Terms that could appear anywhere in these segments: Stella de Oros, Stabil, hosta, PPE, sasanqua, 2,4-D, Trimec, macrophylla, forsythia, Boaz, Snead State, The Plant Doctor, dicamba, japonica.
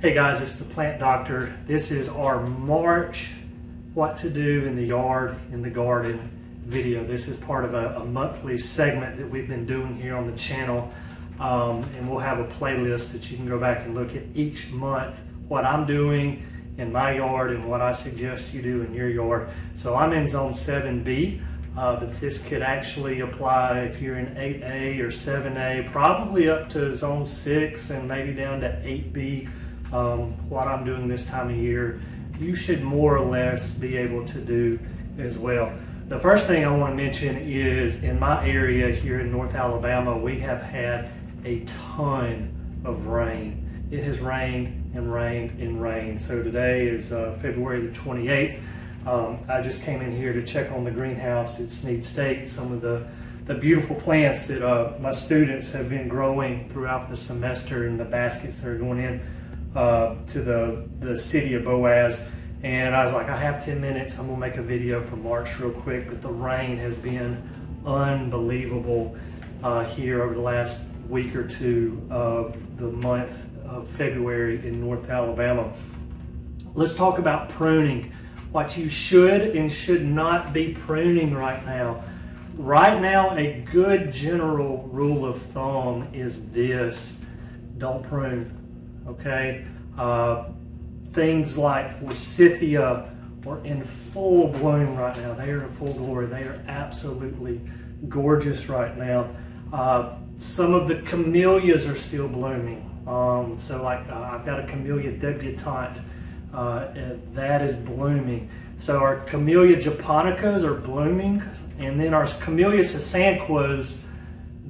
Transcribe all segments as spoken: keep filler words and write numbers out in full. Hey guys, it's the Plant Doctor. This is our March What to Do in the Yard, in the Garden video. This is part of a, a monthly segment that we've been doing here on the channel. Um, and we'll have a playlist that you can go back and look at each month, what I'm doing in my yard and what I suggest you do in your yard. So I'm in zone seven B, uh, but this could actually apply if you're in eight A or seven A, probably up to zone six and maybe down to eight B. Um, what I'm doing this time of year, you should more or less be able to do as well. The first thing I want to mention is in my area here in North Alabama, we have had a ton of rain. It has rained and rained and rained. So today is uh, February the twenty-eighth. Um, I just came in here to check on the greenhouse at Snead State, some of the, the beautiful plants that uh, my students have been growing throughout the semester in the baskets that are going in uh, to the, the city of Boaz. And I was like, I have ten minutes, I'm gonna make a video for March real quick, but the rain has been unbelievable uh, here over the last week or two of the month of February in North Alabama. Let's talk about pruning, what you should and should not be pruning right now. Right now, a good general rule of thumb is this: don't prune, okay? Uh, Things like forsythia are in full bloom right now. They are in full glory. They are absolutely gorgeous right now. Uh, some of the camellias are still blooming. Um, so like uh, I've got a camellia debutante uh, that is blooming. So our camellia japonicas are blooming, and then our camellia sasanquas,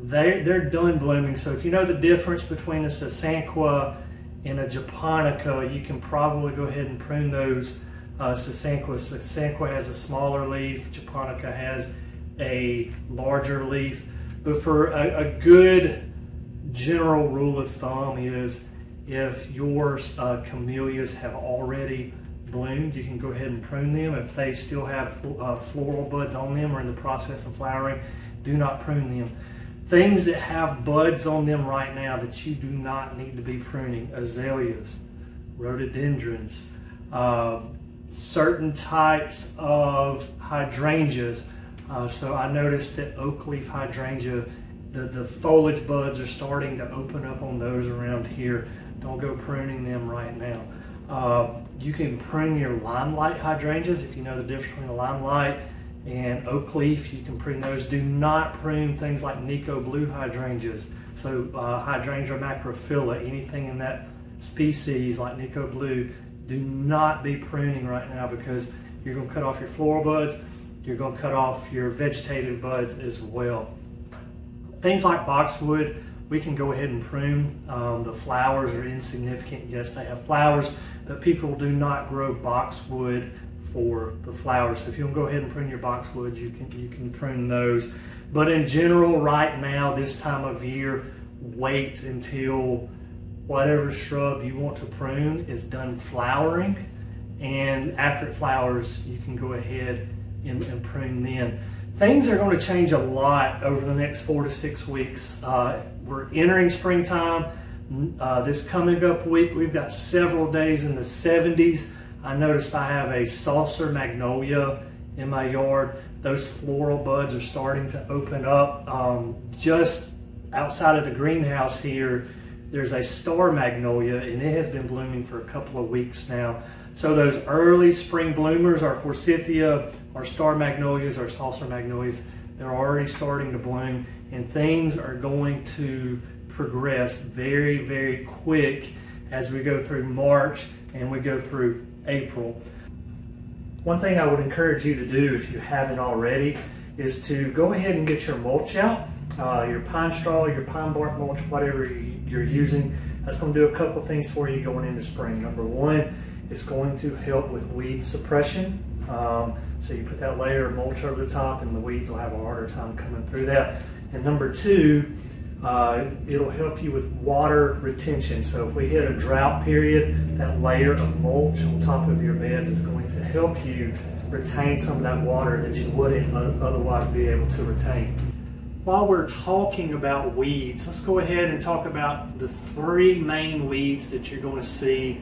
they, they're done blooming. So if you know the difference between a sasanqua in a japonica, you can probably go ahead and prune those uh, sasanqua. Sasanqua has a smaller leaf, japonica has a larger leaf. But for a, a good general rule of thumb is if your uh, camellias have already bloomed, you can go ahead and prune them. If they still have uh, floral buds on them or in the process of flowering, do not prune them. Things that have buds on them right now that you do not need to be pruning: azaleas, rhododendrons, uh, certain types of hydrangeas. Uh, so I noticed that oak leaf hydrangea, the, the foliage buds are starting to open up on those around here. Don't go pruning them right now. Uh, you can prune your limelight hydrangeas if you know the difference between a limelight and oak leaf. You can prune those. Do not prune things like Nico blue hydrangeas. So uh, hydrangea macrophylla, anything in that species like Nico blue, do not be pruning right now because you're gonna cut off your floral buds, you're gonna cut off your vegetative buds as well. Things like boxwood, we can go ahead and prune. Um, the flowers are insignificant. Yes, they have flowers, but people do not grow boxwood for the flowers. So if you'll go ahead and prune your boxwoods, you can you can prune those. But in general, right now, this time of year, wait until whatever shrub you want to prune is done flowering, and after it flowers, you can go ahead and, and prune then. Things are going to change a lot over the next four to six weeks. Uh, we're entering springtime. Uh, this coming up week, we've got several days in the seventies. I noticed I have a saucer magnolia in my yard. Those floral buds are starting to open up. Um, just outside of the greenhouse here, there's a star magnolia, and it has been blooming for a couple of weeks now. So those early spring bloomers, our forsythia, our star magnolias, our saucer magnolias, they're already starting to bloom, and things are going to progress very, very quick as we go through March and we go through April. One thing I would encourage you to do if you haven't already is to go ahead and get your mulch out, uh, your pine straw, your pine bark mulch, whatever you're using. That's going to do a couple things for you going into spring. Number one, it's going to help with weed suppression. Um, so you put that layer of mulch over the top and the weeds will have a harder time coming through that. And number two, Uh, it'll help you with water retention. So if we hit a drought period, that layer of mulch on top of your beds is going to help you retain some of that water that you wouldn't otherwise be able to retain. while we're talking about weeds, let's go ahead and talk about the three main weeds that you're going to see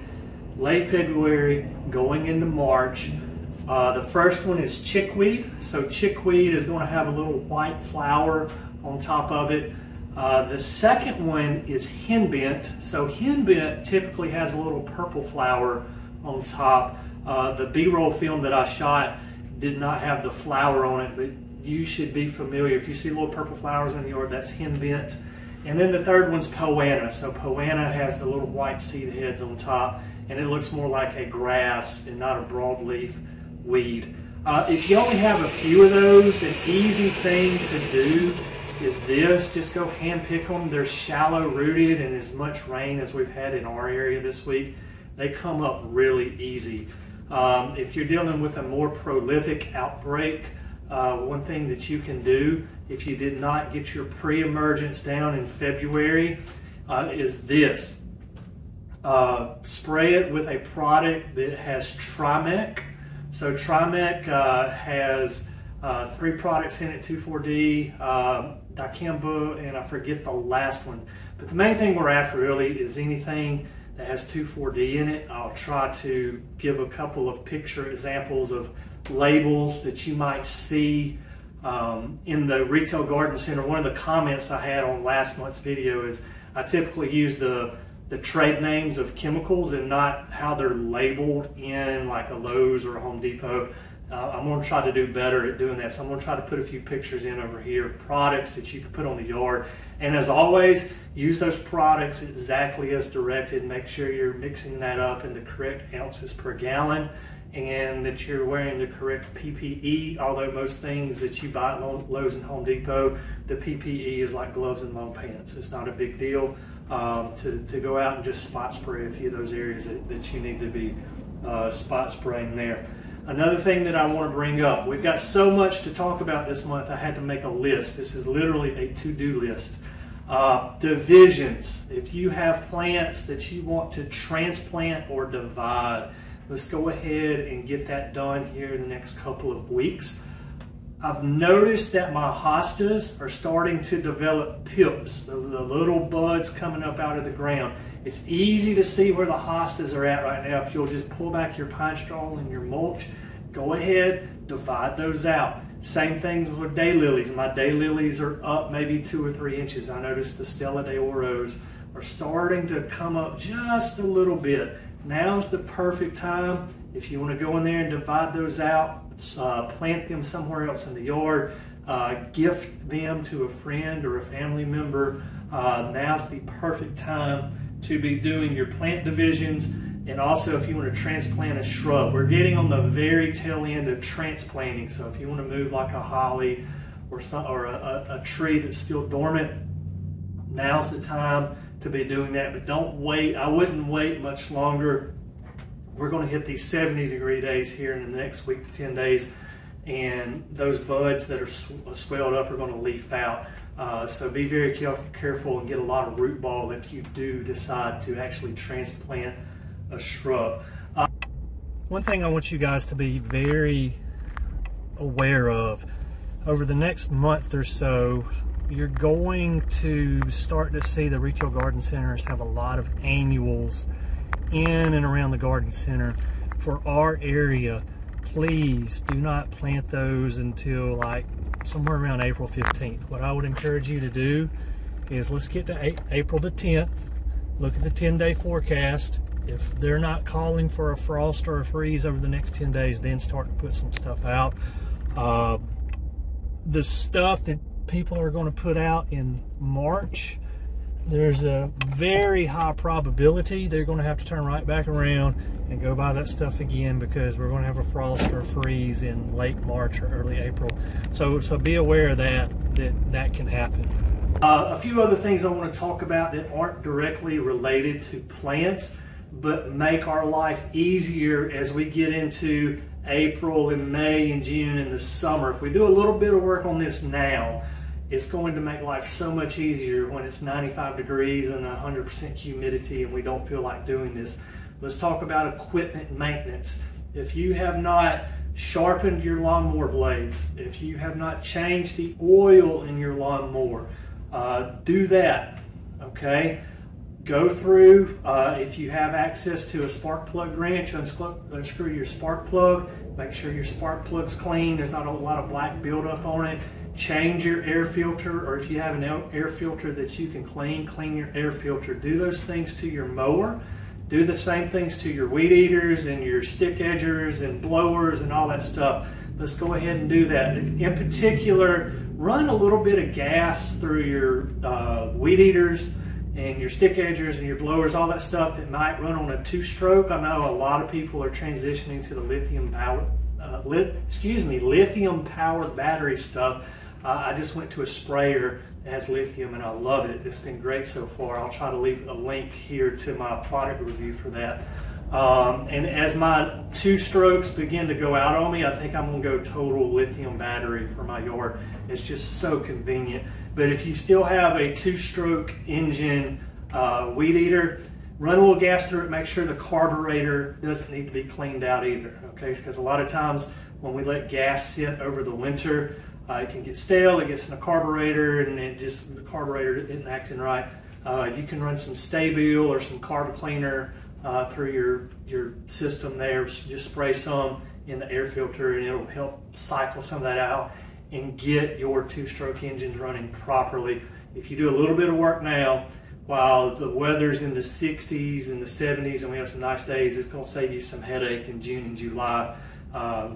late February going into March. Uh, the first one is chickweed. So chickweed is going to have a little white flower on top of it. Uh, the second one is henbent. So henbent typically has a little purple flower on top. Uh, the B-roll film that I shot did not have the flower on it, but you should be familiar. If you see little purple flowers in the yard, that's henbent. And then the third one's poana. So poana has the little white seed heads on top, and it looks more like a grass and not a broadleaf weed. Uh, if you only have a few of those, an easy thing to do is this. Just go hand pick them. They're shallow rooted, and as much rain as we've had in our area this week, they come up really easy. Um, if you're dealing with a more prolific outbreak, uh, one thing that you can do if you did not get your pre-emergence down in February uh, is this. Uh, spray it with a product that has Trimec. So Trimec uh, has uh, three products in it, two four-D, uh, dicamba, and I forget the last one. But the main thing we're after really is anything that has two four-D in it. I'll try to give a couple of picture examples of labels that you might see um, in the retail garden center. One of the comments I had on last month's video is I typically use the the trade names of chemicals and not how they're labeled in like a Lowe's or a Home Depot. Uh, I'm gonna try to do better at doing that. So I'm gonna try to put a few pictures in over here of products that you can put on the yard. And as always, use those products exactly as directed. Make sure you're mixing that up in the correct ounces per gallon and that you're wearing the correct P P E. Although most things that you buy at Lowe's and Home Depot, the P P E is like gloves and long pants. It's not a big deal. Um, to, to go out and just spot spray a few of those areas that, that you need to be uh, spot spraying there. Another thing that I want to bring up, we've got so much to talk about this month, I had to make a list. This is literally a to-do list. Uh, divisions, if you have plants that you want to transplant or divide, let's go ahead and get that done here in the next couple of weeks. I've noticed that my hostas are starting to develop pips, the, the little buds coming up out of the ground. It's easy to see where the hostas are at right now. If you'll just pull back your pine straw and your mulch, go ahead, divide those out. Same thing with daylilies. My daylilies are up maybe two or three inches. I noticed the Stella de Oros are starting to come up just a little bit. Now's the perfect time. If you want to go in there and divide those out, Uh, plant them somewhere else in the yard, uh, gift them to a friend or a family member. Uh, now's the perfect time to be doing your plant divisions, and also if you want to transplant a shrub. We're getting on the very tail end of transplanting, so if you want to move like a holly or, some, or a, a tree that's still dormant, now's the time to be doing that, but don't wait. I wouldn't wait much longer. We're going to hit these seventy degree days here in the next week to ten days, and those buds that are sw swelled up are going to leaf out. Uh, so be very careful and get a lot of root ball if you do decide to actually transplant a shrub. Uh, One thing I want you guys to be very aware of, over the next month or so, you're going to start to see the retail garden centers have a lot of annuals in and around the garden center. For our area, please do not plant those until like somewhere around April fifteenth. What I would encourage you to do is let's get to April the tenth, look at the ten day forecast. If they're not calling for a frost or a freeze over the next ten days, then start to put some stuff out. Uh, the stuff that people are going to put out in March, there's a very high probability they're going to have to turn right back around and go buy that stuff again, because we're going to have a frost or freeze in late March or early April. So, so be aware of that, that that can happen. Uh, a few other things I want to talk about that aren't directly related to plants, but make our life easier as we get into April and May and June and the summer. If we do a little bit of work on this now, it's going to make life so much easier when it's ninety-five degrees and one hundred percent humidity and we don't feel like doing this. Let's talk about equipment maintenance. If you have not sharpened your lawnmower blades, if you have not changed the oil in your lawnmower, uh, do that, okay? Go through, uh, if you have access to a spark plug wrench, unscrew your spark plug, make sure your spark plug's clean, there's not a lot of black buildup on it. Change your air filter, or if you have an air filter that you can clean, clean your air filter. Do those things to your mower. Do the same things to your weed eaters and your stick edgers and blowers and all that stuff. Let's go ahead and do that. In particular, run a little bit of gas through your uh, weed eaters and your stick edgers and your blowers, all that stuff that might run on a two-stroke. I know a lot of people are transitioning to the lithium power, uh, lit, excuse me, lithium-powered battery stuff. Uh, I just went to a sprayer that has lithium, and I love it. It's been great so far. I'll try to leave a link here to my product review for that. Um, and as my two strokes begin to go out on me, I think I'm going to go total lithium battery for my yard. It's just so convenient. But if you still have a two-stroke engine uh, weed eater, run a little gas through it. Make sure the carburetor doesn't need to be cleaned out either, okay? Because a lot of times when we let gas sit over the winter, uh, it can get stale. It gets in a carburetor, and it just the carburetor isn't acting right. Uh, you can run some Stabil or some carb cleaner Uh, through your your system there. Just spray some in the air filter, and it'll help cycle some of that out and get your two-stroke engines running properly. If you do a little bit of work now, while the weather's in the sixties and the seventies and we have some nice days, it's going to save you some headache in June and July uh,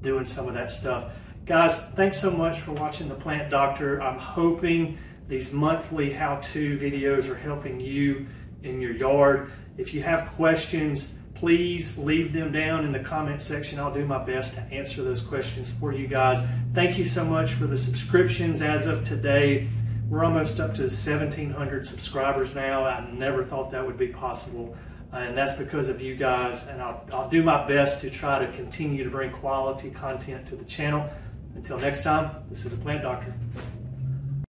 doing some of that stuff. Guys, thanks so much for watching The Plant Doctor. I'm hoping these monthly how-to videos are helping you in your yard. If you have questions, please leave them down in the comment section. I'll do my best to answer those questions for you guys. Thank you so much for the subscriptions as of today. We're almost up to seventeen hundred subscribers now. I never thought that would be possible, uh, and that's because of you guys. And I'll, I'll do my best to try to continue to bring quality content to the channel. Until next time, this is The Plant Doctor.